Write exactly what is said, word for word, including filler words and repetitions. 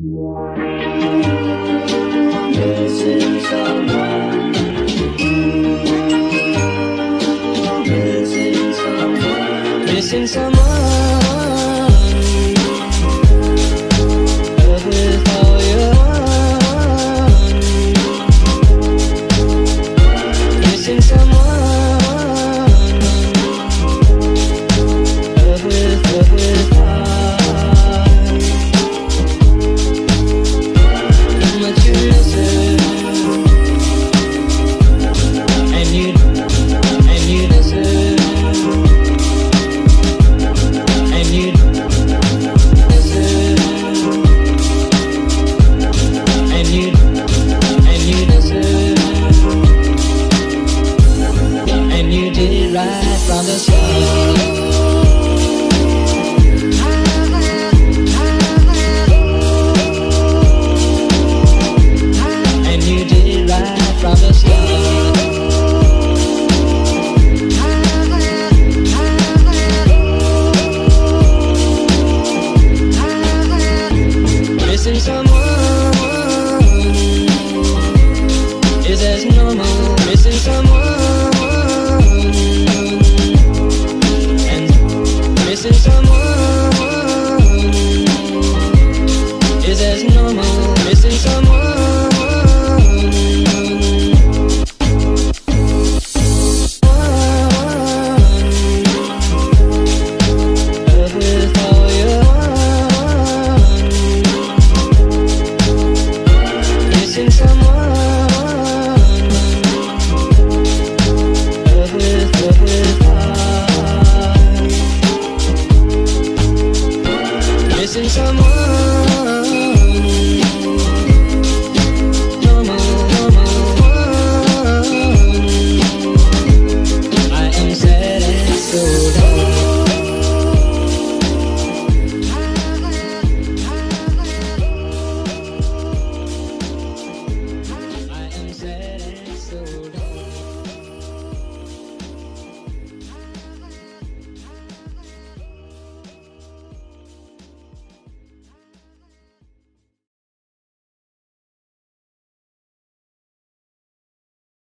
This is our world. This is our world. This is our world.